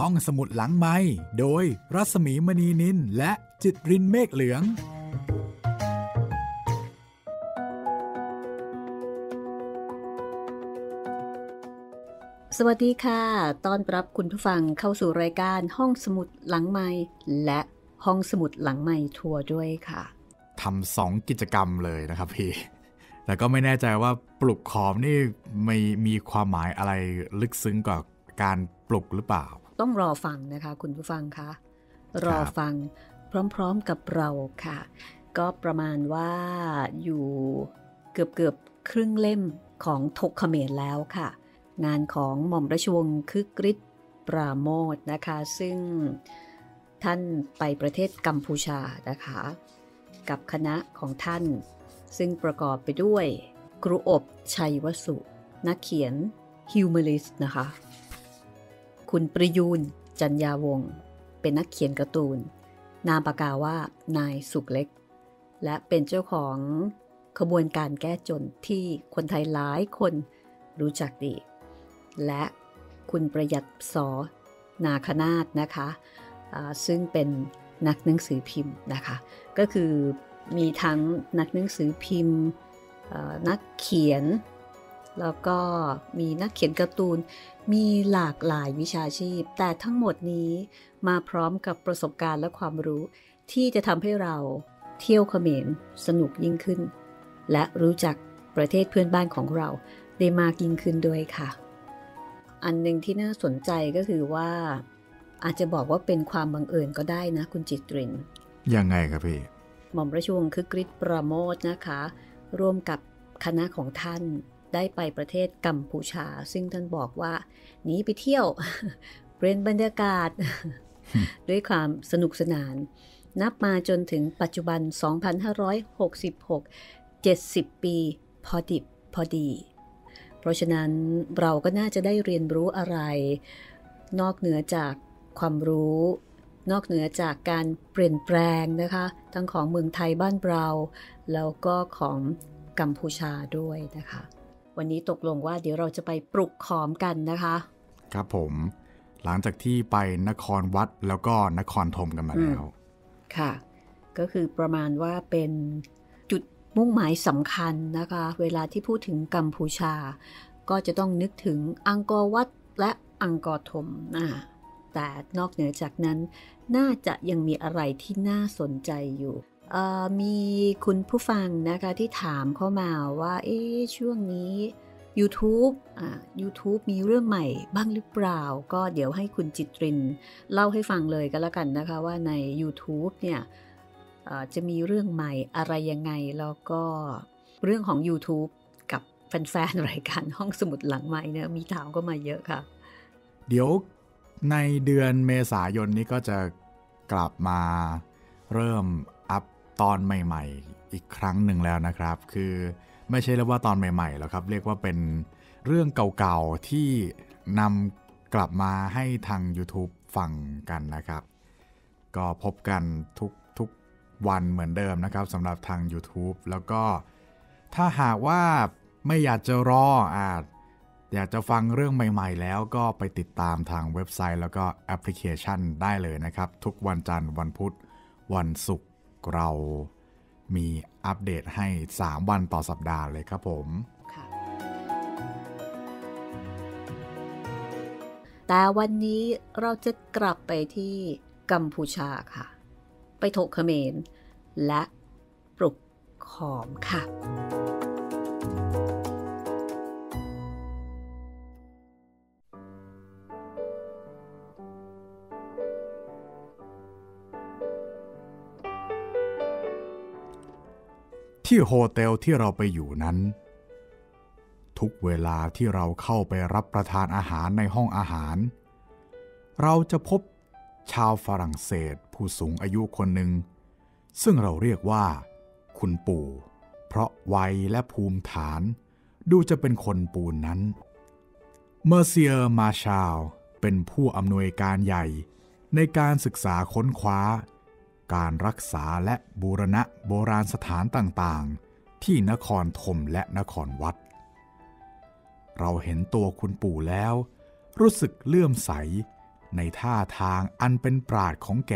ห้องสมุดหลังไมค์โดยรัศมีมณีนินและจิตรินเมฆเหลืองสวัสดีค่ะต้อนรับคุณผู้ฟังเข้าสู่รายการห้องสมุดหลังไมค์และห้องสมุดหลังไมค์ทัวร์ด้วยค่ะทำสองกิจกรรมเลยนะครับพี่แล้วก็ไม่แน่ใจว่าปลุกขอมนี่มีความหมายอะไรลึกซึ้งกว่าการปลุกหรือเปล่าต้องรอฟังนะคะคุณผู้ฟังคะรอฟังพร้อมๆกับเราค่ะก็ประมาณว่าอยู่เกือบครึ่งเล่มของทกเขมรแล้วค่ะงานของหม่อมราชวงศ์คึกฤทธิ์ปราโมทนะคะซึ่งท่านไปประเทศกัมพูชานะคะกับคณะของท่านซึ่งประกอบไปด้วยครูอบชัยวสุนักเขียนฮิวแมนิสต์นะคะคุณประยูนจันยาวงศ์เป็นนักเขียนการ์ตูนนามปากกาว่านายสุกเล็กและเป็นเจ้าของขบวนการแก้จนที่คนไทยหลายคนรู้จักดีและคุณประหยัดสอนาคนาถนะคะซึ่งเป็นนักหนังสือพิมพ์นะคะก็คือมีทั้งนักหนังสือพิมพ์นักเขียนแล้วก็มีนักเขียนการ์ตูนมีหลากหลายวิชาชีพแต่ทั้งหมดนี้มาพร้อมกับประสบการณ์และความรู้ที่จะทำให้เราเที่ยวเขมรสนุกยิ่งขึ้นและรู้จักประเทศเพื่อนบ้านของเราได้มากยิ่งขึ้นด้วยค่ะอันนึงที่น่าสนใจก็คือว่าอาจจะบอกว่าเป็นความบังเอิญก็ได้นะคุณจิตรินยังไงครับพี่หม่อมราชวงศ์คึกฤทธิ์ปราโมทนะคะร่วมกับคณะของท่านได้ไปประเทศกัมพูชาซึ่งท่านบอกว่าหนีไปเที่ยวเปลี่ยนบรรยากาศ ด้วยความสนุกสนานนับมาจนถึงปัจจุบัน2566 70ปีพอดิบพอดีเพราะฉะนั้นเราก็น่าจะได้เรียนรู้อะไรนอกเหนือจากความรู้นอกเหนือจากการเปลี่ยนแปลงนะคะทั้งของเมืองไทยบ้านเราแล้วก็ของกัมพูชาด้วยนะคะวันนี้ตกลงว่าเดี๋ยวเราจะไปปลุกขอมกันนะคะครับผมหลังจากที่ไปนครวัดแล้วก็นครธมกันมาแล้วค่ะก็คือประมาณว่าเป็นจุดมุ่งหมายสำคัญนะคะเวลาที่พูดถึงกัมพูชาก็จะต้องนึกถึงอังกอร์วัดและอังกอร์ธมแต่นอกเหนือจากนั้นน่าจะยังมีอะไรที่น่าสนใจอยู่มีคุณผู้ฟังนะคะที่ถามเข้ามาว่าช่วงนี้ YouTube มีเรื่องใหม่บ้างหรือเปล่าก็เดี๋ยวให้คุณจิตรินเล่าให้ฟังเลยก็แล้วกันนะคะว่าใน YouTube เนี่ยจะมีเรื่องใหม่อะไรยังไงแล้วก็เรื่องของ YouTube กับแฟนๆรายการห้องสมุดหลังไมค์เนี่ยมีถามก็มาเยอะค่ะเดี๋ยวในเดือนเมษายนนี้ก็จะกลับมาเริ่มอัพตอนใหม่ๆอีกครั้งหนึ่งแล้วนะครับคือไม่ใช่เรียกว่าตอนใหม่ๆแล้วครับเรียกว่าเป็นเรื่องเก่าๆที่นำกลับมาให้ทาง YouTube ฟังกันนะครับก็พบกันทุกวันเหมือนเดิมนะครับสำหรับทาง YouTube แล้วก็ถ้าหากว่าไม่อยากจะรออยากจะฟังเรื่องใหม่ๆแล้วก็ไปติดตามทางเว็บไซต์แล้วก็แอปพลิเคชันได้เลยนะครับทุกวันจันทร์วันพุธวันศุกร์เรามีอัปเดตให้3วันต่อสัปดาห์เลยครับผมแต่วันนี้เราจะกลับไปที่กัมพูชาค่ะไปโถเขมรและปลุกขอมค่ะที่โฮเทลที่เราไปอยู่นั้นทุกเวลาที่เราเข้าไปรับประทานอาหารในห้องอาหารเราจะพบชาวฝรั่งเศสผู้สูงอายุคนหนึ่งซึ่งเราเรียกว่าคุณปู่เพราะวัยและภูมิฐานดูจะเป็นคนปูนนั้นเมอร์เซียร์มาชาลเป็นผู้อำนวยการใหญ่ในการศึกษาค้นคว้าการรักษาและบูรณะโบราณสถานต่างๆที่นครธมและนครวัดเราเห็นตัวคุณปู่แล้วรู้สึกเลื่อมใส ในท่าทางอันเป็นปราดของแก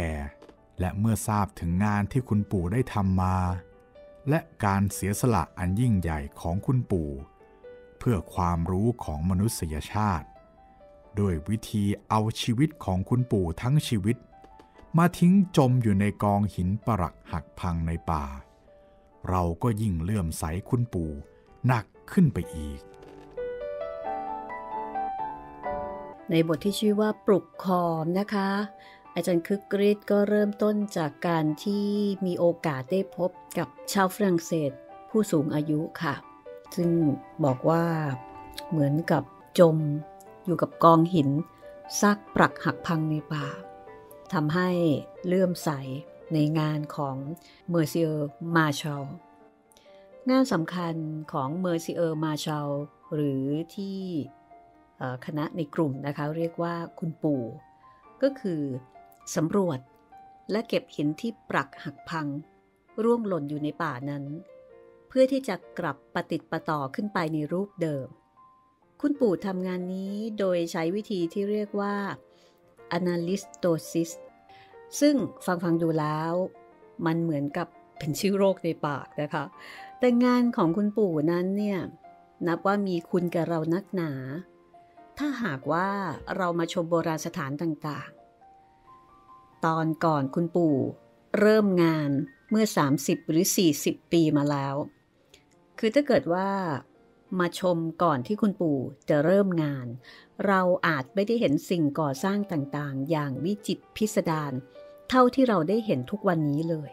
และเมื่อทราบถึงงานที่คุณปู่ได้ทำมาและการเสียสละอันยิ่งใหญ่ของคุณปู่เพื่อความรู้ของมนุษยชาติด้วยวิธีเอาชีวิตของคุณปู่ทั้งชีวิตมาทิ้งจมอยู่ในกองหินปรักหักพังในป่าเราก็ยิ่งเลื่อมใสคุณปู่หนักขึ้นไปอีกในบทที่ชื่อว่าปลุกขอมนะคะอาจารย์คึกฤทธิ์ก็เริ่มต้นจากการที่มีโอกาสได้พบกับชาวฝรั่งเศสผู้สูงอายุค่ะซึ่งบอกว่าเหมือนกับจมอยู่กับกองหินซากปรักหักพังในป่าทำให้เลื่อมใสในงานของเมอร์ซิเออร์มาร์แชลงานสำคัญของเมอร์ซิเออร์มาร์แชลหรือที่คณะในกลุ่มนะคะเรียกว่าคุณปู่ก็คือสำรวจและเก็บหินที่ปรักหักพังร่วงหล่นอยู่ในป่านั้นเพื่อที่จะกลับประติดประต่อขึ้นไปในรูปเดิมคุณปู่ทำงานนี้โดยใช้วิธีที่เรียกว่า Analystosis ซึ่งฟังดูแล้วมันเหมือนกับเป็นชื่อโรคในปากนะคะแต่งานของคุณปู่นั้นเนี่ยนับว่ามีคุณกับเรานักหนาถ้าหากว่าเรามาชมโบราณสถานต่างๆตอนก่อนคุณปู่เริ่มงานเมื่อ30หรือ40ปีมาแล้วคือถ้าเกิดว่ามาชมก่อนที่คุณปู่จะเริ่มงานเราอาจไม่ได้เห็นสิ่งก่อสร้างต่างๆอย่างวิจิตรพิสดารเท่าที่เราได้เห็นทุกวันนี้เลย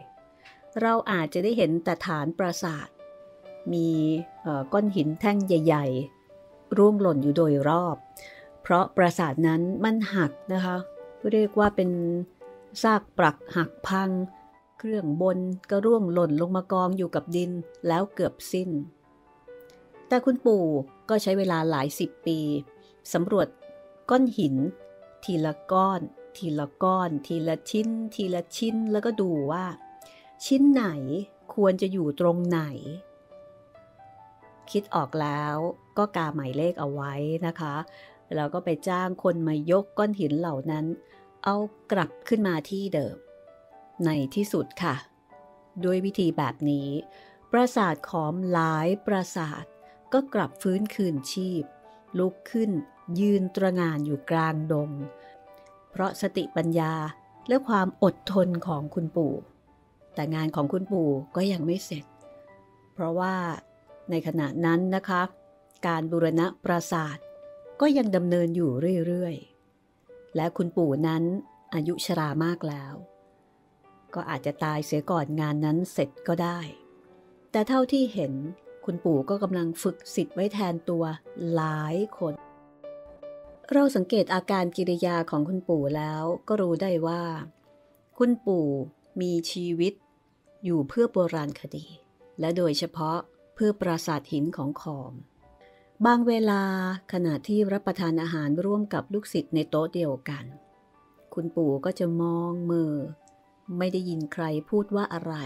เราอาจจะได้เห็นแต่ฐานปราสาทมีก้อนหินแท่งใหญ่ๆร่วงหล่นอยู่โดยรอบเพราะปราสาทนั้นมันหักนะคะเรียกว่าเป็นซากปรักหักพังเครื่องบนก็ร่วงหล่นลงมากองอยู่กับดินแล้วเกือบสิ้นแต่คุณปู่ก็ใช้เวลาหลายสิบปีสำรวจก้อนหินทีละก้อนทีละก้อนทีละชิ้นทีละชิ้นแล้วก็ดูว่าชิ้นไหนควรจะอยู่ตรงไหนคิดออกแล้วก็กาหมายเลขเอาไว้นะคะแล้วก็ไปจ้างคนมายกก้อนหินเหล่านั้นเอากลับขึ้นมาที่เดิมในที่สุดค่ะด้วยวิธีแบบนี้ปราสาทขอมหลายปราสาทก็กลับฟื้นคืนชีพลุกขึ้นยืนตระหง่านอยู่กลางดงเพราะสติปัญญาและความอดทนของคุณปู่แต่งานของคุณปู่ก็ยังไม่เสร็จเพราะว่าในขณะนั้นนะคะการบูรณะปราสาทก็ยังดำเนินอยู่เรื่อยๆและคุณปู่นั้นอายุชรามากแล้วก็อาจจะตายเสียก่อนงานนั้นเสร็จก็ได้แต่เท่าที่เห็นคุณปู่ก็กำลังฝึกศิษย์ไว้แทนตัวหลายคนเราสังเกตอาการกิริยาของคุณปู่แล้วก็รู้ได้ว่าคุณปู่มีชีวิตอยู่เพื่อโบราณคดีและโดยเฉพาะเพื่อปราสาทหินของขอมบางเวลาขณะที่รับประทานอาหารร่วมกับลูกศิษย์ในโต๊ะเดียวกันคุณปู่ก็จะมองเม่อไม่ได้ยินใครพูดว่าอะไร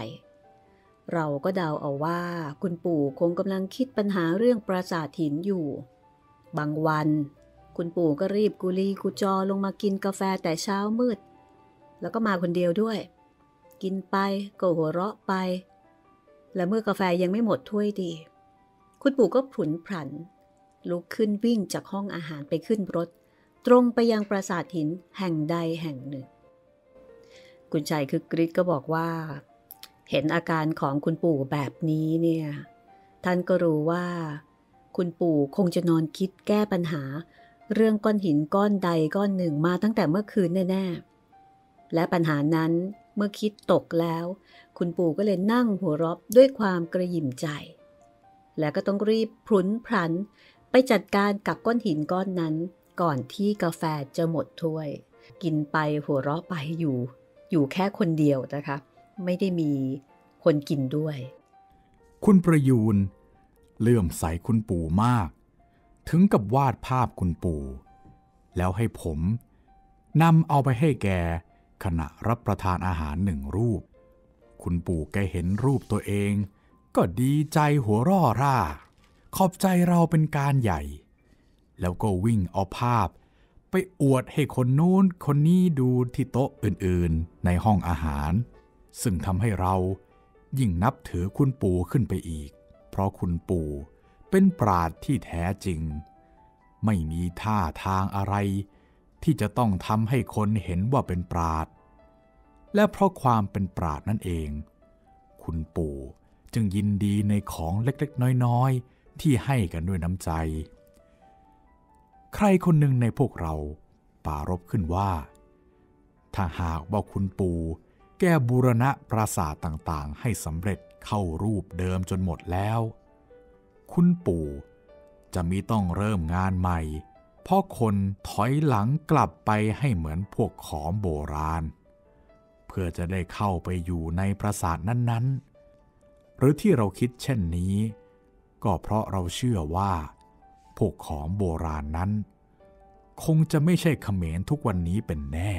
เราก็เดาเอาว่าคุณปู่คงกำลังคิดปัญหาเรื่องปราสาทหินอยู่บางวันคุณปู่ก็รีบกุลีกุจอลงมากินกาแฟแต่เช้ามืดแล้วก็มาคนเดียวด้วยกินไปก็หัวเราะไปและเมื่อกาแฟยังไม่หมดถ้วยดีคุณปู่ก็ผุนผันลุกขึ้นวิ่งจากห้องอาหารไปขึ้นรถตรงไปยังปราสาทหินแห่งใดแห่งหนึ่งคุณชัยคึกฤทธิ์ก็บอกว่าเห็นอาการของคุณปู่แบบนี้เนี่ยท่านก็รู้ว่าคุณปู่คงจะนอนคิดแก้ปัญหาเรื่องก้อนหินก้อนใดก้อนหนึ่งมาตั้งแต่เมื่อคืนแน่ๆและปัญหานั้นเมื่อคิดตกแล้วคุณปู่ก็เลยนั่งหัวเราะด้วยความกระหยิ่มใจและก็ต้องรีบพรุนพรันไปจัดการกับก้อนหินก้อนนั้นก่อนที่กาแฟจะหมดถ้วยกินไปหัวเราะไปอยู่แค่คนเดียวนะคะไม่ได้มีคนกินด้วยคุณประยูนเลื่อมใสคุณปู่มากถึงกับวาดภาพคุณปู่แล้วให้ผมนำเอาไปให้แกขณะรับประทานอาหารหนึ่งรูปคุณปู่แกเห็นรูปตัวเองก็ดีใจหัวร่อร่าขอบใจเราเป็นการใหญ่แล้วก็วิ่งเอาภาพ ไปอวดให้คนนู้นคนนี้ดูที่โต๊ะอื่นๆในห้องอาหารซึ่งทำให้เรายิ่งนับถือคุณปู่ขึ้นไปอีกเพราะคุณปู่เป็นปราชญ์ที่แท้จริงไม่มีท่าทางอะไรที่จะต้องทำให้คนเห็นว่าเป็นปราชญ์และเพราะความเป็นปราชญ์นั่นเองคุณปู่จึงยินดีในของเล็กๆน้อยๆที่ให้กันด้วยน้ำใจใครคนหนึ่งในพวกเราปรารภขึ้นว่าถ้าหากว่าคุณปู่แก้บูรณะปราสาทต่างๆให้สำเร็จเข้ารูปเดิมจนหมดแล้วคุณปู่จะมิต้องเริ่มงานใหม่เพราะคนถอยหลังกลับไปให้เหมือนพวกขอมโบราณเพื่อจะได้เข้าไปอยู่ในปราสาทนั้นๆหรือที่เราคิดเช่นนี้ก็เพราะเราเชื่อว่าพวกขอมโบราณนั้นคงจะไม่ใช่เขมรทุกวันนี้เป็นแน่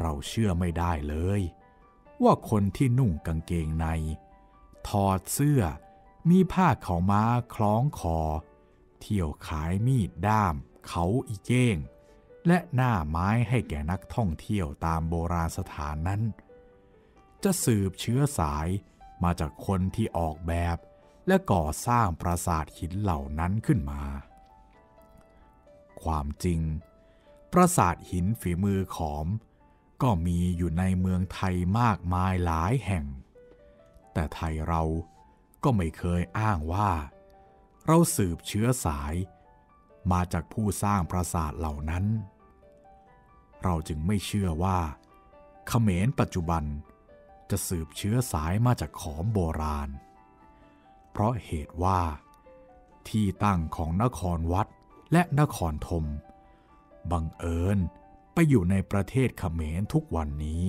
เราเชื่อไม่ได้เลยว่าคนที่นุ่งกางเกงในถอดเสื้อมีผ้าขาวม้าคล้องคอเที่ยวขายมีดด้ามเขาอีเก้งและหน้าไม้ให้แก่นักท่องเที่ยวตามโบราณสถานนั้นจะสืบเชื้อสายมาจากคนที่ออกแบบและก่อสร้างปราสาทหินเหล่านั้นขึ้นมาความจริงปราสาทหินฝีมือขอมก็มีอยู่ในเมืองไทยมากมายหลายแห่งแต่ไทยเราก็ไม่เคยอ้างว่าเราสืบเชื้อสายมาจากผู้สร้างปราสาทเหล่านั้นเราจึงไม่เชื่อว่าเขมรปัจจุบันจะสืบเชื้อสายมาจากขอมโบราณเพราะเหตุว่าที่ตั้งของนครวัดและนครธมบังเอิญไปอยู่ในประเทศเขมรทุกวันนี้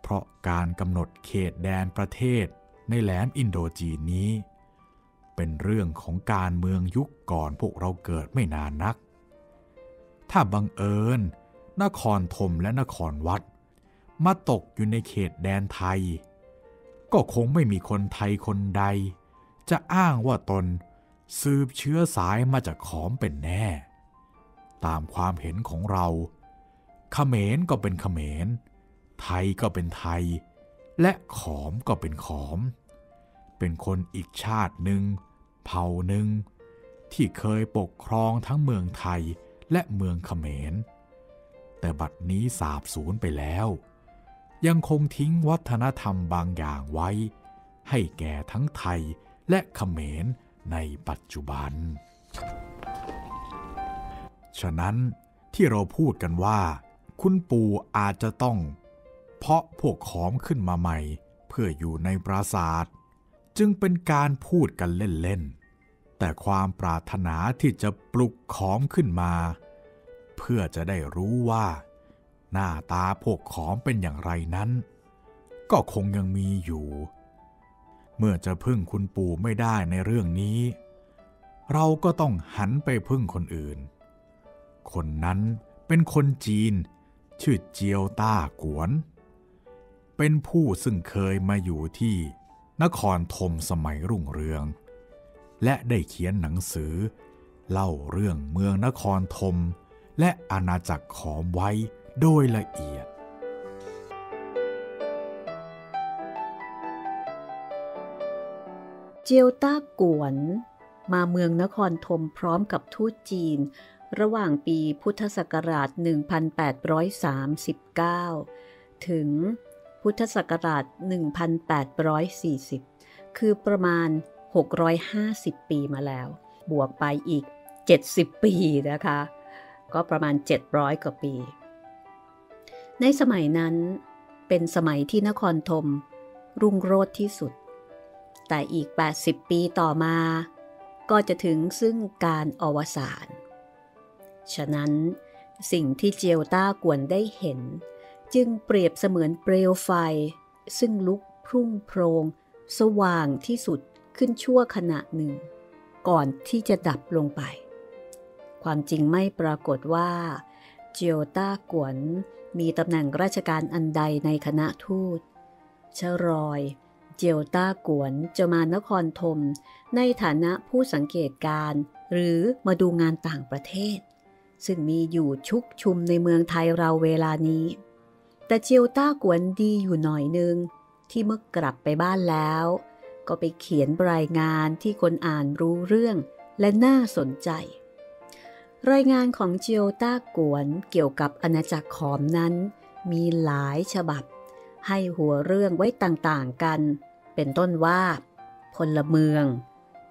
เพราะการกำหนดเขตแดนประเทศในแหลมอินโดจีนนี้เป็นเรื่องของการเมืองยุคก่อนพวกเราเกิดไม่นานนักถ้าบังเอิญนครธมและนครวัดมาตกอยู่ในเขตแดนไทยก็คงไม่มีคนไทยคนใดจะอ้างว่าตนสืบเชื้อสายมาจากขอมเป็นแน่ตามความเห็นของเราเขมรก็เป็นเขมรไทยก็เป็นไทยและขอมก็เป็นขอมเป็นคนอีกชาติหนึ่งเผ่าหนึ่งที่เคยปกครองทั้งเมืองไทยและเมืองเขมรแต่บัดนี้สาบสูญไปแล้วยังคงทิ้งวัฒนธรรมบางอย่างไว้ให้แก่ทั้งไทยและเขมรในปัจจุบันฉะนั้นที่เราพูดกันว่าคุณปู่อาจจะต้องเพาะพวกขอมขึ้นมาใหม่เพื่ออยู่ในปราสาทจึงเป็นการพูดกันเล่นๆแต่ความปรารถนาที่จะปลุกขอมขึ้นมาเพื่อจะได้รู้ว่าหน้าตาพวกขอมเป็นอย่างไรนั้นก็คงยังมีอยู่เมื่อจะพึ่งคุณปู่ไม่ได้ในเรื่องนี้เราก็ต้องหันไปพึ่งคนอื่นคนนั้นเป็นคนจีนชื่อเจียวต้ากวนเป็นผู้ซึ่งเคยมาอยู่ที่นครธมสมัยรุ่งเรืองและได้เขียนหนังสือเล่าเรื่องเมืองนครธมและอาณาจักรขอมไว้โดยละเอียดเจียวต้ากวนมาเมืองนครธมพร้อมกับทูตจีนระหว่างปีพุทธศักราช 1839 ถึงพุทธศักราช 1840 คือประมาณ 650 ปีมาแล้วบวกไปอีก 70 ปีนะคะก็ประมาณ 700 กว่าปีในสมัยนั้นเป็นสมัยที่นครธมรุ่งโรจน์ที่สุดแต่อีก 80 ปีต่อมาก็จะถึงซึ่งการอวสานฉะนั้นสิ่งที่เจียวต้ากวนได้เห็นจึงเปรียบเสมือนเปลวไฟซึ่งลุกพุ่งโพลงสว่างที่สุดขึ้นชั่วขณะหนึ่งก่อนที่จะดับลงไปความจริงไม่ปรากฏว่าเจียวต้ากวนมีตำแหน่งราชการอันใดในคณะทูตชรอยเจียวต้ากวนจะมานครธมในฐานะผู้สังเกตการหรือมาดูงานต่างประเทศ ซึ่งมีอยู่ชุกชุมในเมืองไทยเราเวลานี้แต่เจียวต้ากวนดีอยู่หน่อยนึงที่เมื่อกลับไปบ้านแล้วก็ไปเขียนรายงานที่คนอ่านรู้เรื่องและน่าสนใจรายงานของเจียวต้ากวนเกี่ยวกับอาณาจักรขอมนั้นมีหลายฉบับให้หัวเรื่องไว้ต่างๆกันเป็นต้นว่าพลเมือง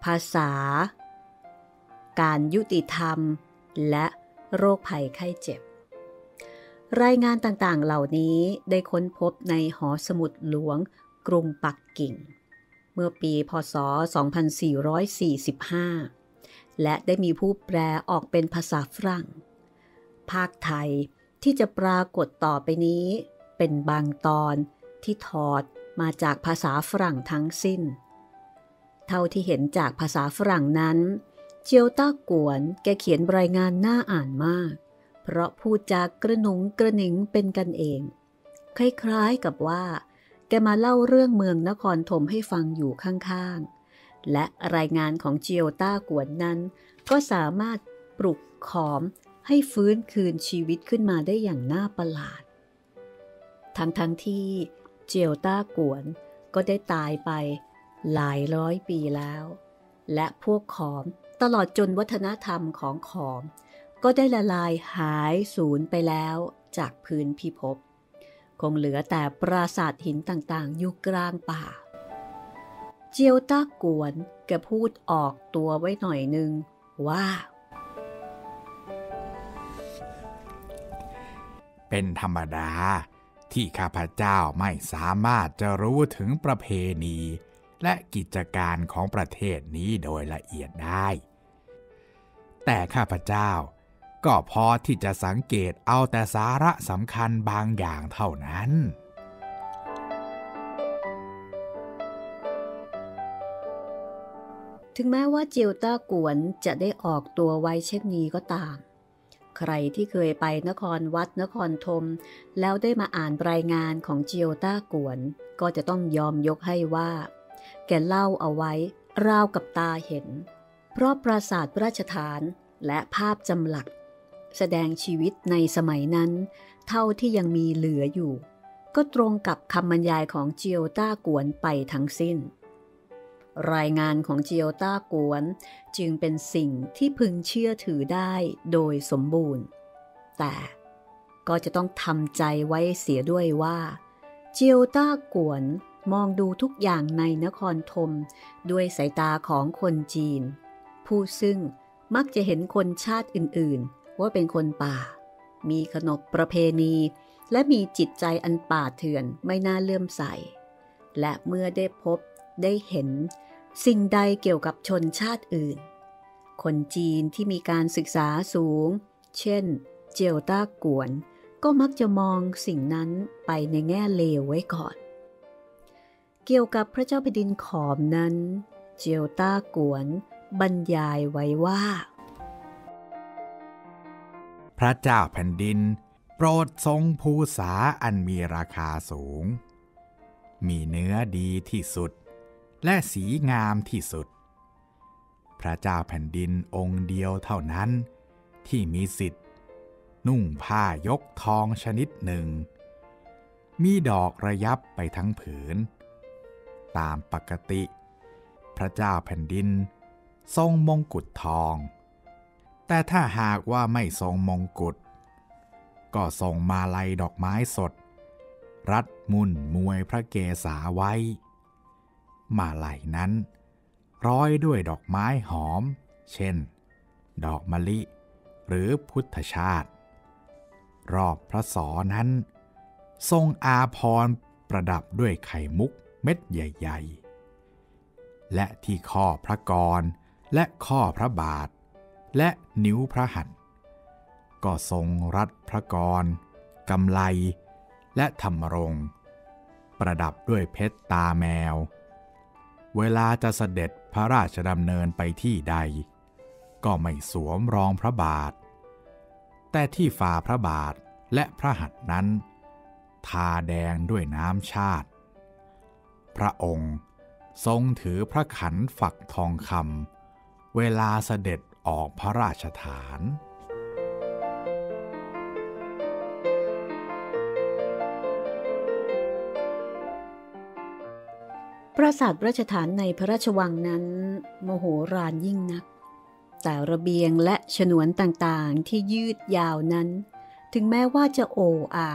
ภาษาการยุติธรรมและโรคภัยไข้เจ็บรายงานต่างๆเหล่านี้ได้ค้นพบในหอสมุดหลวงกรุงปักกิ่งเมื่อปีพ.ศ. 2445และได้มีผู้แปลออกเป็นภาษาฝรั่งภาคไทยที่จะปรากฏต่อไปนี้เป็นบางตอนที่ถอดมาจากภาษาฝรั่งทั้งสิ้นเท่าที่เห็นจากภาษาฝรั่งนั้นเจียวต้ากวนแกเขียนรายงานน่าอ่านมากเพราะพูดจากกระหนุงกระหนิงเป็นกันเองคล้ายๆกับว่าแกมาเล่าเรื่องเมืองนครธมให้ฟังอยู่ข้างๆและรายงานของเจียวต้ากวนนั้นก็สามารถปลุกขอมให้ฟื้นคืนชีวิตขึ้นมาได้อย่างน่าประหลาดทั้งที่เจียวต้ากวนก็ได้ตายไปหลายร้อยปีแล้วและพวกขอมตลอดจนวัฒนธรรมของขอมก็ได้ละลายหายสูญไปแล้วจากพื้นพิภพคงเหลือแต่ปราสาทหินต่างๆอยู่กลางป่าเจียวต้ากวนแกพูดออกตัวไว้หน่อยนึงว่าเป็นธรรมดาที่ข้าพเจ้าไม่สามารถจะรู้ถึงประเพณีและกิจการของประเทศนี้โดยละเอียดได้แต่ข้าพเจ้าก็พอที่จะสังเกตเอาแต่สาระสำคัญบางอย่างเท่านั้นถึงแม้ว่าเจียวต้ากวนจะได้ออกตัวไว้เช่นนี้ก็ตามใครที่เคยไปนครวัดนครธมแล้วได้มาอ่านรายงานของเจียวต้ากวนก็จะต้องยอมยกให้ว่าแกเล่าเอาไว้ราวกับตาเห็นเพราะปราสาทราชฐานและภาพจำหลักแสดงชีวิตในสมัยนั้นเท่าที่ยังมีเหลืออยู่ก็ตรงกับคำบรรยายของเจียวต้ากวนไปทั้งสิ้นรายงานของเจียวต้ากวนจึงเป็นสิ่งที่พึงเชื่อถือได้โดยสมบูรณ์แต่ก็จะต้องทำใจไว้เสียด้วยว่าเจียวต้ากวนมองดูทุกอย่างในนครธมด้วยสายตาของคนจีนผู้ซึ่งมักจะเห็นคนชาติอื่นๆว่าเป็นคนป่ามีขนบประเพณีและมีจิตใจอันป่าเถื่อนไม่น่าเลื่อมใสและเมื่อได้พบได้เห็นสิ่งใดเกี่ยวกับชนชาติอื่นคนจีนที่มีการศึกษาสูงเช่นเจียวต้ากวนก็มักจะมองสิ่งนั้นไปในแง่เลวไว้ก่อนเกี่ยวกับพระเจ้าแผ่นดินขอมนั้นเจียวต้ากวนบรรยายไว้ว่าพระเจ้าแผ่นดินโปรดทรงภูษาอันมีราคาสูงมีเนื้อดีที่สุดและสีงามที่สุดพระเจ้าแผ่นดินองค์เดียวเท่านั้นที่มีสิทธิ์นุ่งผ้ายกทองชนิดหนึ่งมีดอกระยับไปทั้งผืนตามปกติพระเจ้าแผ่นดินทรงมงกุฎทองแต่ถ้าหากว่าไม่ทรงมงกุฎก็ทรงมาลัยดอกไม้สดรัดมุ่นมวยพระเกศาไว้มาลัยนั้นร้อยด้วยดอกไม้หอมเช่นดอกมะลิหรือพุทธชาติรอบพระศรนั้นทรงอาภรณ์ประดับด้วยไข่มุกเม็ดใหญ่ๆและที่ข้อพระกรและข้อพระบาทและนิ้วพระหัตถ์ก็ทรงรัดพระกรกำไลและธรรมรงค์ประดับด้วยเพชรตาแมวเวลาจะเสด็จพระราชดำเนินไปที่ใดก็ไม่สวมรองพระบาทแต่ที่ฝ่าพระบาทและพระหัตถ์นั้นทาแดงด้วยน้ำชาติพระองค์ทรงถือพระขันฝักทองคำเวลาเสด็จออกพระราชฐาน ปราสาทราชฐานในพระราชวังนั้นโมโหฬารยิ่งนักแต่ระเบียงและฉนวนต่างๆที่ยืดยาวนั้นถึงแม้ว่าจะโอ่อา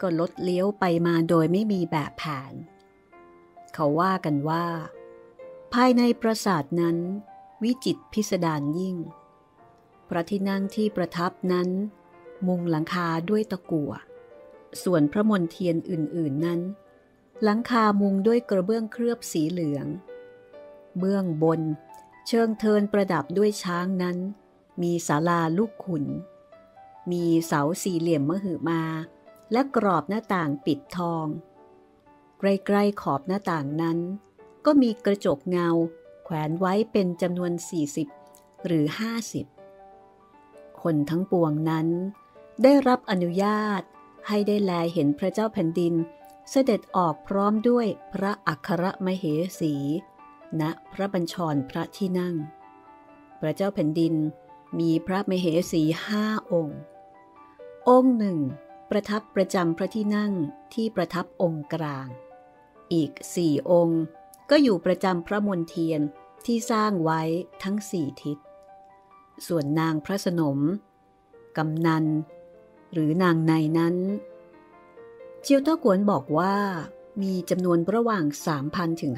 ก็ลดเลี้ยวไปมาโดยไม่มีแบบแผนเขาว่ากันว่าภายในปราสาทนั้นวิจิตรพิสดารยิ่งพระที่นั่งที่ประทับนั้นมุงหลังคาด้วยตะกั่วส่วนพระมณฑีรอื่นๆนั้นหลังคามุงด้วยกระเบื้องเคลือบสีเหลืองเบื้องบนเชิงเทินประดับด้วยช้างนั้นมีศาลาลูกขุนมีเสาสี่เหลี่ยมมหึมาและกรอบหน้าต่างปิดทองใกล้ๆขอบหน้าต่างนั้นก็มีกระจกเงาแขวนไว้เป็นจำนวน40หรือ50คนทั้งปวงนั้นได้รับอนุญาตให้ได้แลเห็นพระเจ้าแผ่นดินเสด็จออกพร้อมด้วยพระอัครมเหสีณพระบัญชรพระที่นั่งพระเจ้าแผ่นดินมีพระมเหสี5 องค์ องค์หนึ่งประทับประจำพระที่นั่งที่ประทับองค์กลางอีก4 องค์ก็อยู่ประจำพระมณฑีรที่สร้างไว้ทั้ง4 ทิศส่วนนางพระสนมกำนันหรือนางในนั้นเจียวเต้ากวนบอกว่ามีจำนวนระหว่าง 3,000 ถึง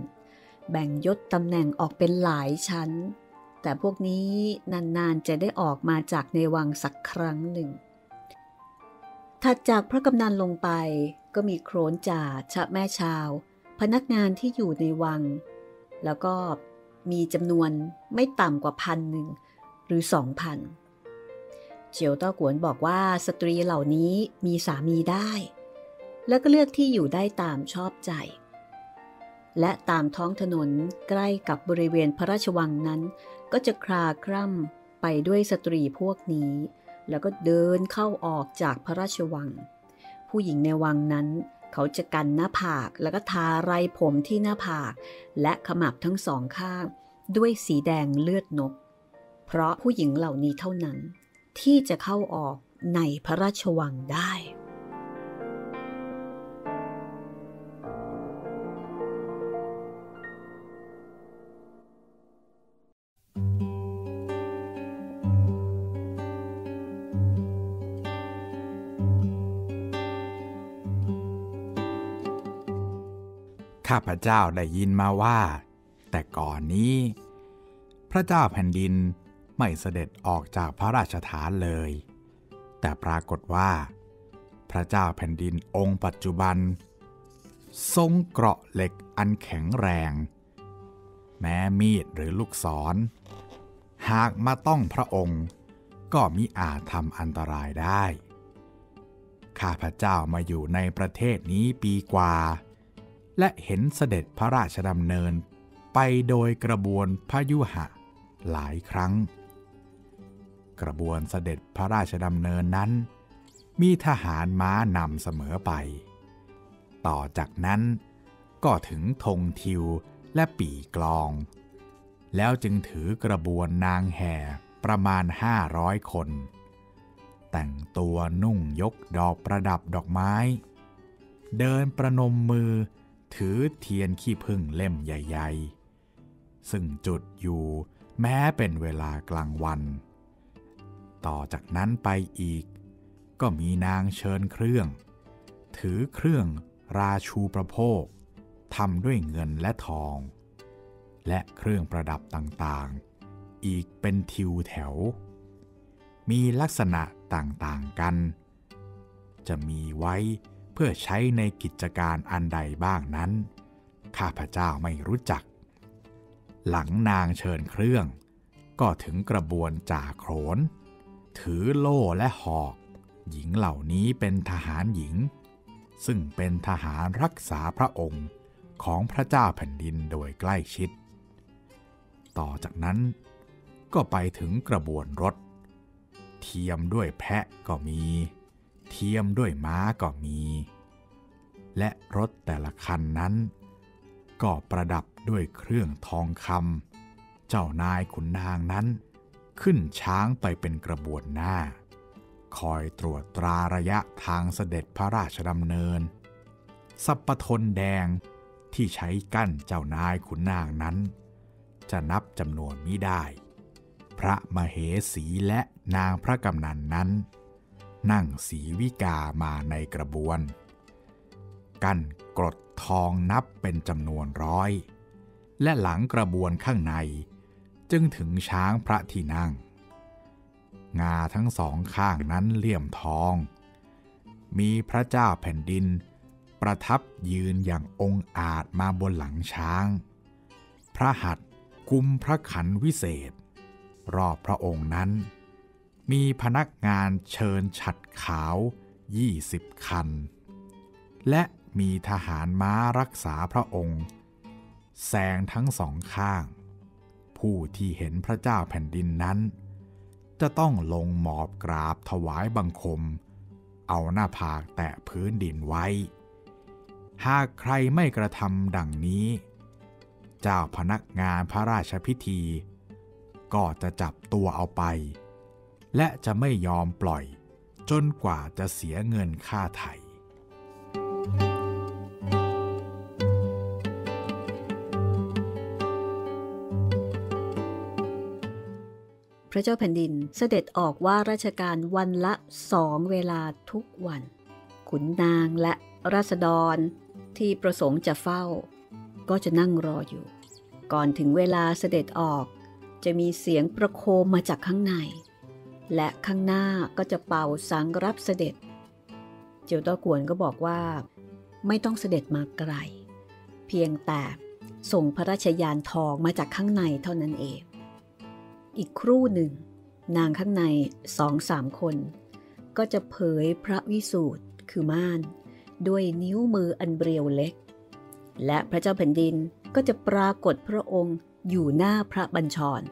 5,000 แบ่งยศตำแหน่งออกเป็นหลายชั้นแต่พวกนี้นานๆจะได้ออกมาจากในวังสักครั้งหนึ่งถัดจากพระกำนันลงไปก็มีโขนจ่าชะแม่ชาวพนักงานที่อยู่ในวังแล้วก็มีจำนวนไม่ต่ำกว่า 1,000 หรือ 2,000เจียวเต้ากวนบอกว่าสตรีเหล่านี้มีสามีได้แล้วก็เลือกที่อยู่ได้ตามชอบใจและตามท้องถนนใกล้กับบริเวณพระราชวังนั้นก็จะคลาคร่ำไปด้วยสตรีพวกนี้แล้วก็เดินเข้าออกจากพระราชวังผู้หญิงในวังนั้นเขาจะกันหน้าผากแล้วก็ทาไรผมที่หน้าผากและขมับทั้ง2 ข้างด้วยสีแดงเลือดนกเพราะผู้หญิงเหล่านี้เท่านั้นที่จะเข้าออกในพระราชวังได้ข้าพเจ้าได้ยินมาว่าแต่ก่อนนี้พระเจ้าแผ่นดินไม่เสด็จออกจากพระราชฐานเลยแต่ปรากฏว่าพระเจ้าแผ่นดินองค์ปัจจุบันทรงเกราะเหล็กอันแข็งแรงแม้มีดหรือลูกศรหากมาต้องพระองค์ก็มิอาจทำอันตรายได้ข้าพเจ้ามาอยู่ในประเทศนี้ปีกว่าและเห็นเสด็จพระราชดำเนินไปโดยกระบวนพยุหะหลายครั้งกระบวนเสด็จพระราชดำเนินนั้นมีทหารม้านำเสมอไปต่อจากนั้นก็ถึงธงทิวและปี่กลองแล้วจึงถือกระบวนนางแห่ประมาณ500 คนแต่งตัวนุ่งยกดอกประดับดอกไม้เดินประนมมือถือเทียนขี้ผึ้งเล่มใหญ่ๆซึ่งจุดอยู่แม้เป็นเวลากลางวันต่อจากนั้นไปอีกก็มีนางเชิญเครื่องถือเครื่องราชูประโภคทำด้วยเงินและทองและเครื่องประดับต่างๆอีกเป็นทิวแถวมีลักษณะต่างๆกันจะมีไว้เพื่อใช้ในกิจการอันใดบ้างนั้นข้าพเจ้าไม่รู้จักหลังนางเชิญเครื่องก็ถึงกระบวนจ่าโขนถือโล่และหอกหญิงเหล่านี้เป็นทหารหญิงซึ่งเป็นทหารรักษาพระองค์ของพระเจ้าแผ่นดินโดยใกล้ชิดต่อจากนั้นก็ไปถึงกระบวนรถเทียมด้วยแพะก็มีเทียมด้วยม้าก็มีและรถแต่ละคันนั้นก็ประดับด้วยเครื่องทองคำเจ้านายขุนนางนั้นขึ้นช้างไปเป็นกระบวนหน้าคอยตรวจตราระยะทางเสด็จพระราชดำเนินสัปปทนแดง ที่ใช้กั้นเจ้านายขุนนางนั้นจะนับจำนวนมิได้พระมเหสีและนางพระกำนันนั้นนั่งสีวิกามาในกระบวนกั้นกรดทองนับเป็นจำนวนร้อยและหลังกระบวนข้างในจึงถึงช้างพระที่นั่งงาทั้งสองข้างนั้นเลี่ยมทองมีพระเจ้าแผ่นดินประทับยืนอย่างองอาจมาบนหลังช้างพระหัตถ์กุมพระขันวิเศษรอบพระองค์นั้นมีพนักงานเชิญฉัตรขาว20 คันและมีทหารม้ารักษาพระองค์แซงทั้งสองข้างผู้ที่เห็นพระเจ้าแผ่นดินนั้นจะต้องลงหมอบกราบถวายบังคมเอาหน้าผากแตะพื้นดินไว้หากใครไม่กระทำดังนี้เจ้าพนักงานพระราชพิธีก็จะจับตัวเอาไปและจะไม่ยอมปล่อยจนกว่าจะเสียเงินค่าไถ่พระเจ้าแผ่นดินเสด็จออกว่าราชการวันละ2เวลาทุกวันขุนนางและราษฎรที่ประสงค์จะเฝ้าก็จะนั่งรออยู่ก่อนถึงเวลาเสด็จออกจะมีเสียงประโคมมาจากข้างในและข้างหน้าก็จะเป่าสังรับเสด็จเจียวต้อกวนก็บอกว่าไม่ต้องเสด็จมาไกลเพียงแต่ส่งพระราชยานทองมาจากข้างในเท่านั้นเองอีกครู่หนึ่งนางข้างใน 2-3 คนก็จะเผยพระวิสูตรคือม่านด้วยนิ้วมืออันเรียวเล็กและพระเจ้าแผ่นดินก็จะปรากฏพระองค์อยู่หน้าพระบัญชร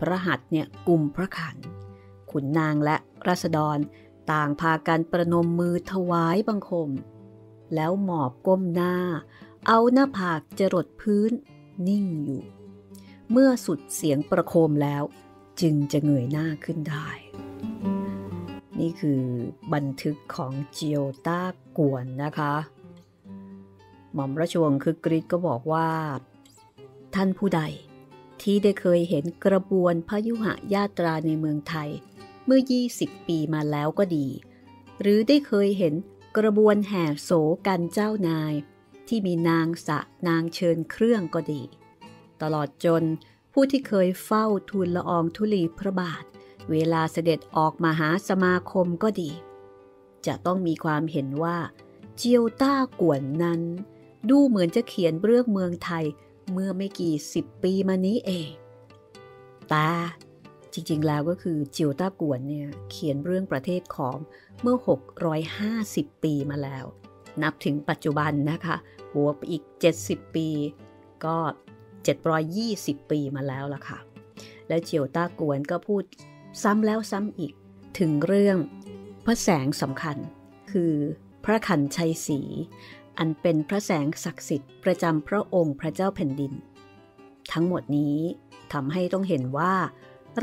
พระหัตถ์เนี่ยกุมพระขันขุนนางและราษฎรต่างพากันประนมมือถวายบังคมแล้วหมอบก้มหน้าเอาหน้าผากจรดพื้นนิ่งอยู่เมื่อสุดเสียงประโคมแล้วจึงจะเงยหน้าขึ้นได้นี่คือบันทึกของเจียวต้ากวนนะคะหม่อมราชวงศ์คึกฤทธิ์ก็บอกว่าท่านผู้ใดที่ได้เคยเห็นกระบวนพยุหญาตราในเมืองไทยเมื่อ20 ปีมาแล้วก็ดีหรือได้เคยเห็นกระบวนแห่โศกันเจ้านายที่มีนางสะนางเชิญเครื่องก็ดีตลอดจนผู้ที่เคยเฝ้าทูลละอองธุลีพระบาทเวลาเสด็จออกมาหาสมาคมก็ดีจะต้องมีความเห็นว่าเจียวต้ากวนนั้นดูเหมือนจะเขียนเรื่องเมืองไทยเมื่อไม่กี่10 ปีมานี้เองแต่จริงๆแล้วก็คือเจียวต้ากวนเนี่ยเขียนเรื่องประเทศของเมื่อ650 ปีมาแล้วนับถึงปัจจุบันนะคะบวกอีก70 ปีก็720 ปีมาแล้วล่ะค่ะแล้วเจียวต้ากวนก็พูดซ้ำแล้วซ้ำอีกถึงเรื่องพระแสงสำคัญคือพระขันชัยศรีอันเป็นพระแสงศักดิ์สิทธิ์ประจำพระองค์พระเจ้าแผ่นดินทั้งหมดนี้ทำให้ต้องเห็นว่า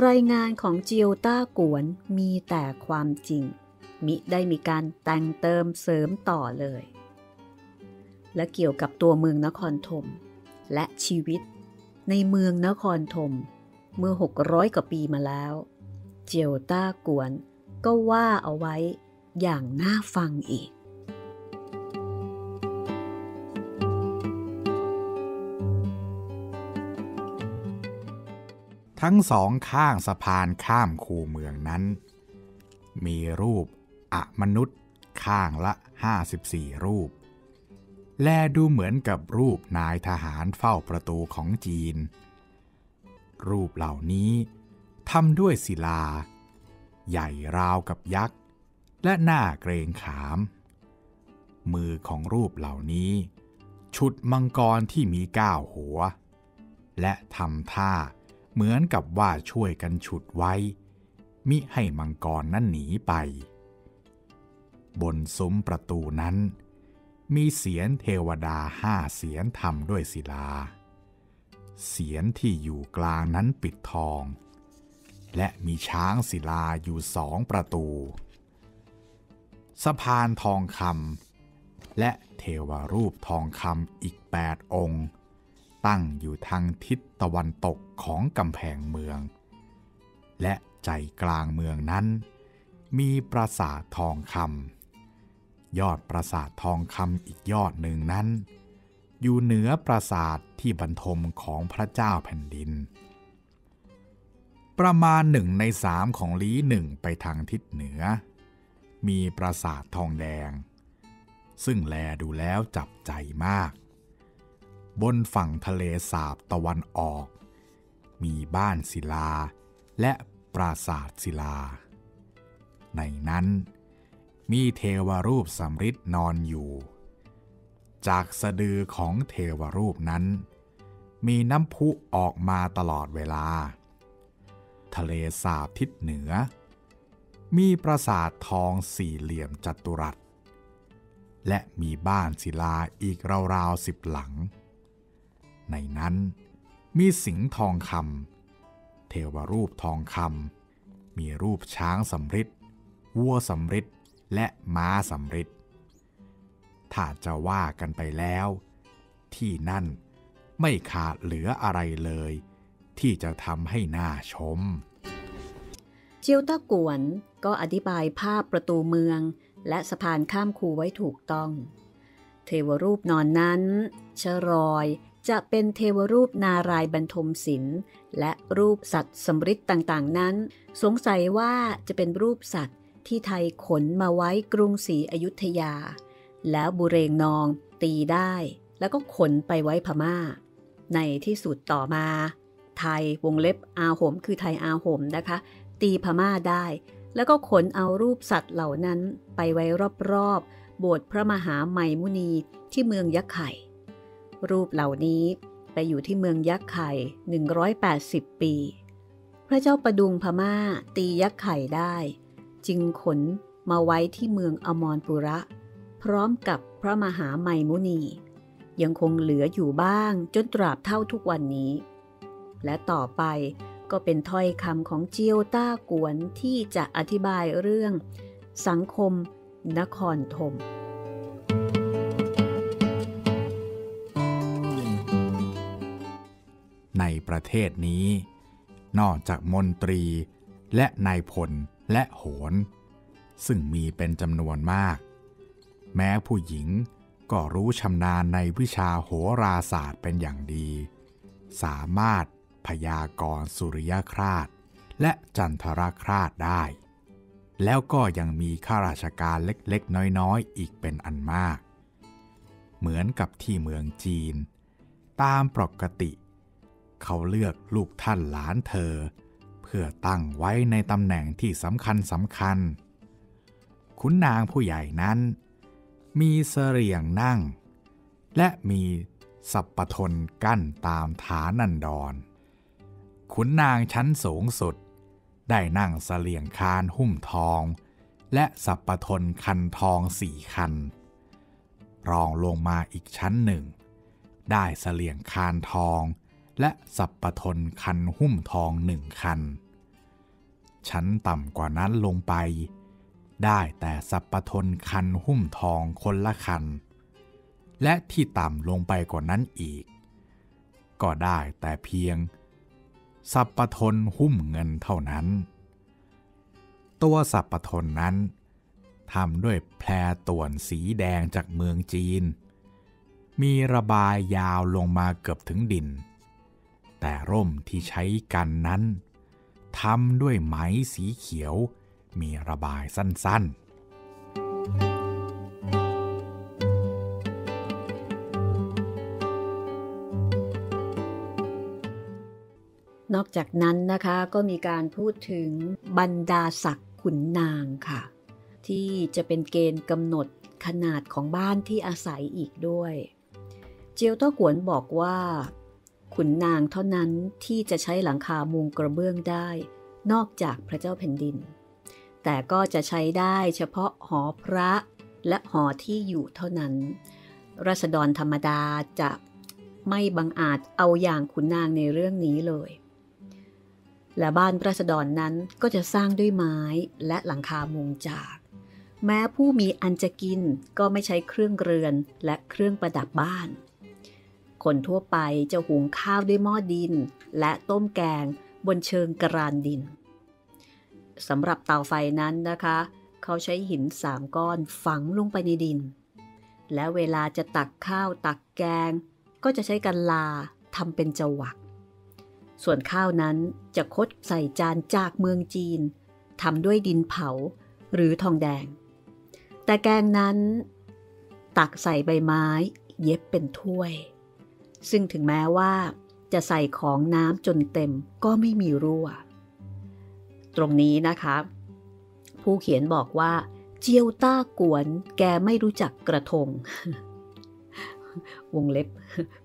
รายงานของเจียวต้ากวนมีแต่ความจริงมิได้มีการแต่งเติมเสริมต่อเลยและเกี่ยวกับตัวเมืองนครธมและชีวิตในเมืองนครธมเมื่อ600 กว่าปีมาแล้วเจียวต้ากวนก็ว่าเอาไว้อย่างน่าฟังอีกทั้งสองข้างสะพานข้ามคูเมืองนั้นมีรูปอมนุษย์ข้างละ54 รูปแลดูเหมือนกับรูปนายทหารเฝ้าประตูของจีนรูปเหล่านี้ทำด้วยศิลาใหญ่ราวกับยักษ์และหน้าเกรงขามมือของรูปเหล่านี้ชุดมังกรที่มี9 หัวและทำท่าเหมือนกับว่าช่วยกันฉุดไว้มิให้มังกรนั้นหนีไปบนซุ้มประตูนั้นมีเสียรเทวดา5 เสียรทำด้วยศิลาเสียรที่อยู่กลางนั้นปิดทองและมีช้างศิลาอยู่2 ประตูสะพานทองค และเทวรูปทองคำอีก8องค์ตั้งอยู่ทางทิศตะวันตกของกำแพงเมืองและใจกลางเมืองนั้นมีปราสาททองคำยอดปราสาททองคำอีกยอดหนึ่งนั้นอยู่เหนือปราสาทที่บรรทมของพระเจ้าแผ่นดินประมาณ1/3ของลี้หนึ่งไปทางทิศเหนือมีปราสาททองแดงซึ่งแลดูแล้วจับใจมากบนฝั่งทะเลสาบตะวันออกมีบ้านศิลาและปราสาทศิลาในนั้นมีเทวรูปสำริดนอนอยู่จากสะดือของเทวรูปนั้นมีน้ำพุออกมาตลอดเวลาทะเลสาบทิศเหนือมีปราสาททองสี่เหลี่ยมจัตุรัสและมีบ้านศิลาอีกราวๆ10หลังในนั้นมีสิงห์ทองคำเทวรูปทองคำมีรูปช้างสำริดวัวสำริดและม้าสำริดถ้าจะว่ากันไปแล้วที่นั่นไม่ขาดเหลืออะไรเลยที่จะทำให้น่าชมเจียวต้ากวนก็อธิบายภาพประตูเมืองและสะพานข้ามคูไว้ถูกต้องเทวรูปนอนนั้นชรอยจะเป็นเทวรูปนารายบรรทมศิลป์และรูปสัตว์สำริดต่างๆนั้นสงสัยว่าจะเป็นรูปสัตว์ที่ไทยขนมาไว้กรุงศรีอยุธยาแล้วบุเรงนองตีได้แล้วก็ขนไปไว้พม่าในที่สุดต่อมาไทยวงเล็บอาหมคือไทยอาหมนะคะตีพม่าได้แล้วก็ขนเอารูปสัตว์เหล่านั้นไปไว้รอบๆโบสถ์พระมหาไมมุนีที่เมืองยะไข่รูปเหล่านี้ไปอยู่ที่เมืองยะไข่180ปีพระเจ้าประดุงพม่าตียะไข่ได้จึงขนมาไว้ที่เมืองอมรปุระพร้อมกับพระมหาไมมุนียังคงเหลืออยู่บ้างจนตราบเท่าทุกวันนี้และต่อไปก็เป็นถ้อยคำของเจียวต้ากวนที่จะอธิบายเรื่องสังคมนครธมในประเทศนี้นอกจากมนตรีและนายพลและโหรซึ่งมีเป็นจำนวนมากแม้ผู้หญิงก็รู้ชำนาญในวิชาโหราศาสตร์เป็นอย่างดีสามารถพยากรณ์สุริยคราสและจันทรคราสได้แล้วก็ยังมีข้าราชการเล็กๆน้อยๆอีกเป็นอันมากเหมือนกับที่เมืองจีนตามปกติเขาเลือกลูกท่านหลานเธอเพื่อตั้งไว้ในตำแหน่งที่สำคัญขุนนางผู้ใหญ่นั้นมีเสรียงนั่งและมีสัปปทนกั้นตามฐานันดรขุนนางชั้นสูงสุดได้นั่งเสลียงคานหุ้มทองและสัปปทนคันทอง4 คันรองลงมาอีกชั้นหนึ่งได้เสลียงคานทองและสัปปทนคันหุ้มทอง1 คันชั้นต่ำกว่านั้นลงไปได้แต่สัปปทนคันหุ้มทองคนละคันและที่ต่ำลงไปกว่านั้นอีกก็ได้แต่เพียงสัปปทนหุ้มเงินเท่านั้นตัวสัปปทนนั้นทำด้วยแพรต่วนสีแดงจากเมืองจีนมีระบายยาวลงมาเกือบถึงดินแต่ร่มที่ใช้กันนั้นทำด้วยไหมสีเขียวมีระบายสั้นๆนอกจากนั้นนะคะก็มีการพูดถึงบรรดาศักดิ์ขุนนางค่ะที่จะเป็นเกณฑ์กำหนดขนาดของบ้านที่อาศัยอีกด้วยเจียวต้อกวนบอกว่าขุนนางเท่านั้นที่จะใช้หลังคามุงกระเบื้องได้นอกจากพระเจ้าแผ่นดินแต่ก็จะใช้ได้เฉพาะหอพระและหอที่อยู่เท่านั้นราษฎรธรรมดาจะไม่บังอาจเอาอย่างขุนนางในเรื่องนี้เลยและบ้านราษฎรนั้นก็จะสร้างด้วยไม้และหลังคามุงจาก แม้ผู้มีอันจะกินก็ไม่ใช้เครื่องเรือนและเครื่องประดับบ้านคนทั่วไปจะหุงข้าวด้วยหม้อดินและต้มแกงบนเชิงกรานดินสำหรับเตาไฟนั้นนะคะเขาใช้หิน3 ก้อนฝังลงไปในดินและเวลาจะตักข้าวตักแกงก็จะใช้กันลาทำเป็นจวักส่วนข้าวนั้นจะคดใส่จานจากเมืองจีนทำด้วยดินเผาหรือทองแดงแต่แกงนั้นตักใส่ใบไม้เย็บเป็นถ้วยซึ่งถึงแม้ว่าจะใส่ของน้ำจนเต็มก็ไม่มีรั่วตรงนี้นะคะผู้เขียนบอกว่าเจียวต้ากวนแกไม่รู้จักกระทงวงเล็บ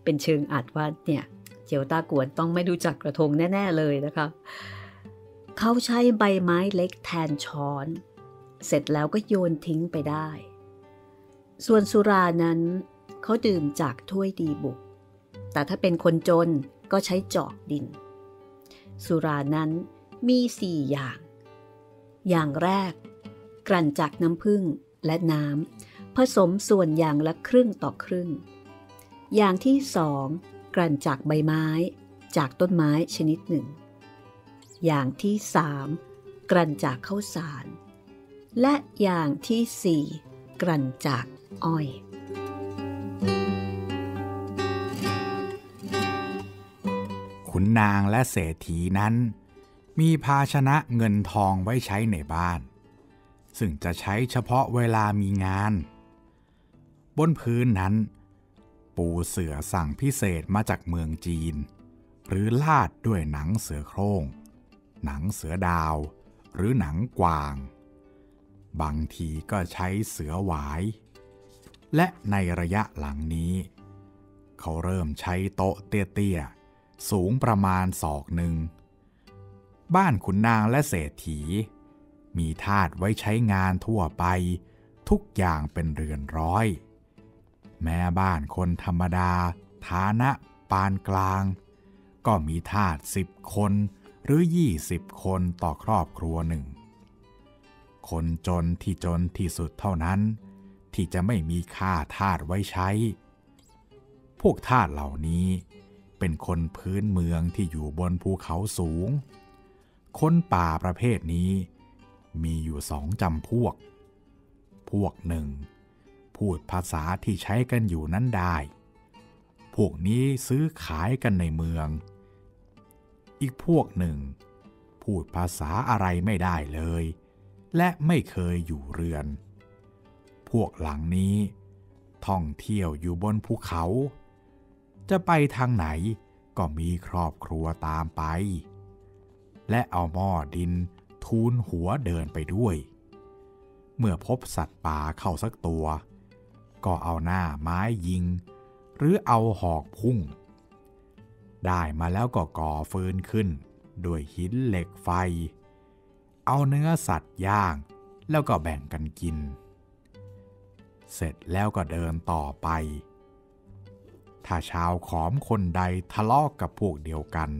เป็นเชิงอัดว่าเนี่ยเจียวต้ากวนต้องไม่รู้จักกระทงแน่ๆเลยนะคะเขาใช้ใบไม้เล็กแทนช้อนเสร็จแล้วก็โยนทิ้งไปได้ส่วนสุรานั้นเขาดื่มจากถ้วยดีบุกแต่ถ้าเป็นคนจนก็ใช้จอกดินสุรานั้นมี4 อย่างอย่างแรกกลั่นจากน้ำผึ้งและน้ำผสมส่วนอย่างละครึ่งต่อครึ่งอย่างที่2กลั่นจากใบไม้จากต้นไม้ชนิดหนึ่งอย่างที่3กลั่นจากข้าวสารและอย่างที่4กลั่นจากอ้อยขุนนางและเศรษฐีนั้นมีภาชนะเงินทองไว้ใช้ในบ้านซึ่งจะใช้เฉพาะเวลามีงานบนพื้นนั้นปูเสื่อสั่งพิเศษมาจากเมืองจีนหรือลาดด้วยหนังเสือโคร่งหนังเสือดาวหรือหนังกวางบางทีก็ใช้เสือหวายและในระยะหลังนี้เขาเริ่มใช้โต๊ะเตี้ยๆสูงประมาณศอก 1บ้านขุนนางและเศรษฐีมีทาสไว้ใช้งานทั่วไปทุกอย่างเป็นเรือนร้อยแม้บ้านคนธรรมดาฐานะปานกลางก็มีทาส10 คนหรือ20 คนต่อครอบครัว1คนจนที่จนที่สุดเท่านั้นที่จะไม่มีค่าทาสไว้ใช้พวกทาสเหล่านี้เป็นคนพื้นเมืองที่อยู่บนภูเขาสูงคนป่าประเภทนี้มีอยู่2 จำพวกพวกหนึ่งพูดภาษาที่ใช้กันอยู่นั้นได้พวกนี้ซื้อขายกันในเมืองอีกพวกหนึ่งพูดภาษาอะไรไม่ได้เลยและไม่เคยอยู่เรือนพวกหลังนี้ท่องเที่ยวอยู่บนภูเขาจะไปทางไหนก็มีครอบครัวตามไปและเอาหม้อดินทูลหัวเดินไปด้วยเมื่อพบสัตว์ป่าเข้าสักตัวก็เอาหน้าไม้ยิงหรือเอาหอกพุ่งได้มาแล้วก็ก่อฟืนขึ้นด้วยหินเหล็กไฟเอาเนื้อสัตว์ย่างแล้วก็แบ่งกันกินเสร็จแล้วก็เดินต่อไปถ้าชาวขอมคนใดทะเลาะกับพวกเดียวกัน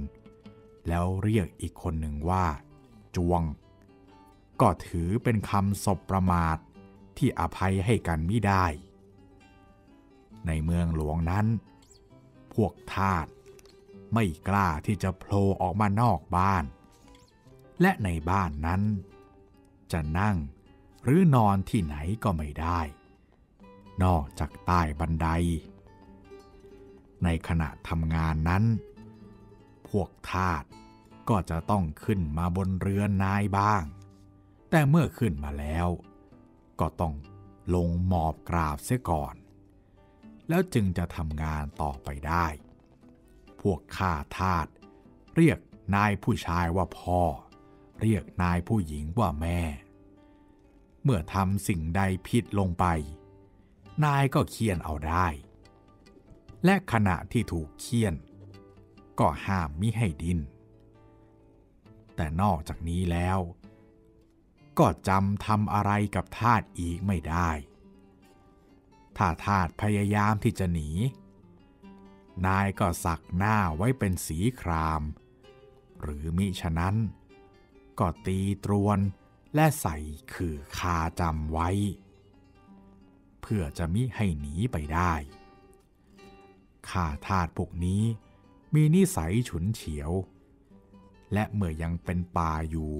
แล้วเรียกอีกคนหนึ่งว่าจวงก็ถือเป็นคำสบประมาทที่อภัยให้กันมิได้ในเมืองหลวงนั้นพวกทาสไม่กล้าที่จะโผล่ออกมานอกบ้านและในบ้านนั้นจะนั่งหรือนอนที่ไหนก็ไม่ได้นอกจากใต้บันไดในขณะทำงานนั้นพวกทาสก็จะต้องขึ้นมาบนเรือนายบ้างแต่เมื่อขึ้นมาแล้วก็ต้องลงหมอบกราบเสียก่อนแล้วจึงจะทำงานต่อไปได้พวกข้าทาสเรียกนายผู้ชายว่าพ่อเรียกนายผู้หญิงว่าแม่เมื่อทำสิ่งใดผิดลงไปนายก็เคี่ยนเอาได้และขณะที่ถูกเคี่ยนก็ห้ามมิให้ดิ้นแต่นอกจากนี้แล้วก็จำทำอะไรกับทาสอีกไม่ได้ถ้าทาสพยายามที่จะหนีนายก็สักหน้าไว้เป็นสีครามหรือมิฉะนั้นก็ตีตรวน และใส่คือคาจำไว้เพื่อจะมิให้หนีไปได้ข้าทาสพวกนี้มีนิสัยฉุนเฉียวและเมื่อยังเป็นป่าอยู่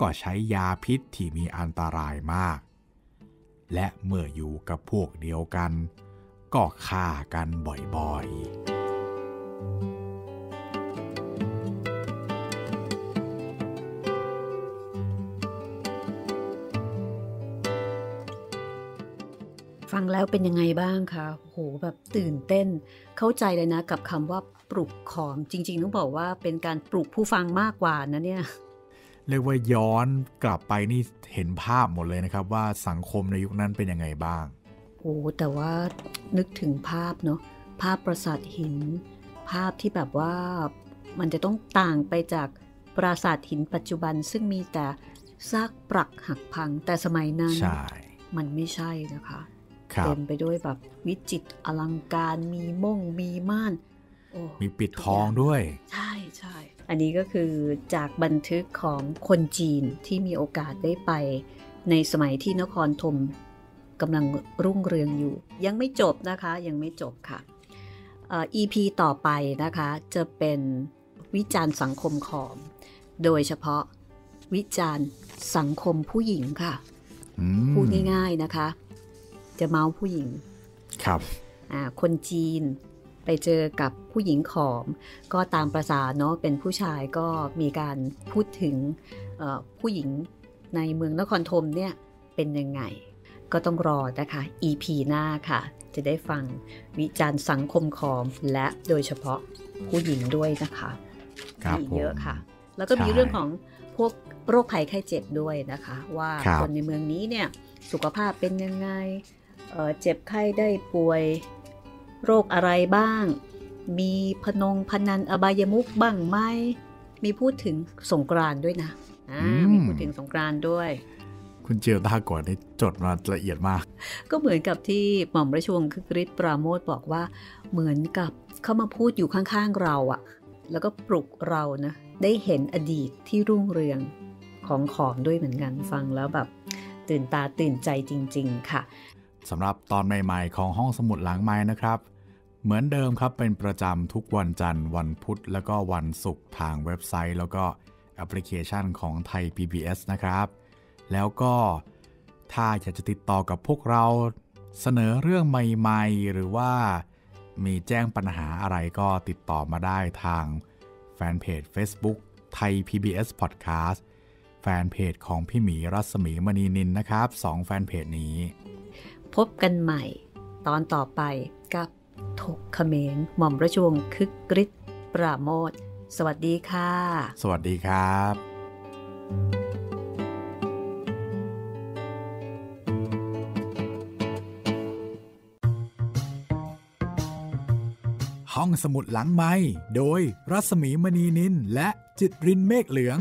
ก็ใช้ยาพิษที่มีอันตรายมากและเมื่ออยู่กับพวกเดียวกันก็ฆ่ากันบ่อยๆฟังแล้วเป็นยังไงบ้างคะโหแบบตื่นเต้นเข้าใจเลยนะกับคำว่าปลุกขอมจริงๆต้องบอกว่าเป็นการปลุกผู้ฟังมากกว่านะเนี่ยเรียกว่าย้อนกลับไปนี่เห็นภาพหมดเลยนะครับว่าสังคมในยุคนั้นเป็นยังไงบ้างโอ้แต่ว่านึกถึงภาพเนาะภาพปราสาทหินภาพที่แบบว่ามันจะต้องต่างไปจากปราสาทหินปัจจุบันซึ่งมีแต่ซากปรักหักพังแต่สมัยนั้นมันไม่ใช่นะคะเต็มไปด้วยแบบวิจิตรอลังการมีม่งมีม่านมีปิดทองด้วยใช่ใช่อันนี้ก็คือจากบันทึกของคนจีนที่มีโอกาสได้ไปในสมัยที่นครธมกำลังรุ่งเรืองอยู่ยังไม่จบนะคะยังไม่จบค่ะEP ต่อไปนะคะจะเป็นวิจารณ์สังคมขอมโดยเฉพาะวิจารณ์สังคมผู้หญิงค่ะพูดง่ายๆนะคะจะเมาผู้หญิงครับคนจีนไปเจอกับผู้หญิงขอมก็ตามประสาเนาะเป็นผู้ชายก็มีการพูดถึงผู้หญิงในเมืองนครธมเนี่ยเป็นยังไงก็ต้องรอนะคะ EP หน้าค่ะจะได้ฟังวิจารณ์สังคมขอมและโดยเฉพาะผู้หญิงด้วยนะคะมีเยอะค่ะแล้วก็มีเรื่องของพวกโรคภัยไข้เจ็บด้วยนะคะว่า คนในเมืองนี้เนี่ยสุขภาพเป็นยังไง เจ็บไข้ได้ป่วยโรคอะไรบ้างมีพนันอบายมุขบ้างไหมมีพูดถึงสงกรานต์ด้วยนะมีพูดถึงสงกรานต์ด้วยคุณเจียวตาก่อนได้จดมาละเอียดมากก็เหมือนกับที่หม่อมราชวงศ์คึกฤทธิ์ปราโมชบอกว่าเหมือนกับเขามาพูดอยู่ข้างๆเราอะแล้วก็ปลุกเรานะได้เห็นอดีตที่รุ่งเรืองของขอมด้วยเหมือนกันฟังแล้วแบบตื่นตาตื่นใจจริงๆค่ะสำหรับตอนใหม่ๆของห้องสมุดหลังไม้นะครับเหมือนเดิมครับเป็นประจำทุกวันจันทร์วันพุธแล้วก็วันศุกร์ทางเว็บไซต์แล้วก็แอปพลิเคชันของไทย PBS นะครับแล้วก็ถ้าอยากจะติดต่อกับพวกเราเสนอเรื่องใหม่ๆหรือว่ามีแจ้งปัญหาอะไรก็ติดต่อมาได้ทางแฟนเพจ Facebook ไทย PBS Podcast แฟนเพจของพี่หมีรัศมีมณีนินนะครับ2แฟนเพจนี้พบกันใหม่ตอนต่อไปกับถกเขมรหม่อมราชวงศ์คึกฤทธิ์ปราโมชสวัสดีค่ะสวัสดีครับห้องสมุดหลังไมค์โดยรัศมีมณีนินและจิตรินเมฆเหลือง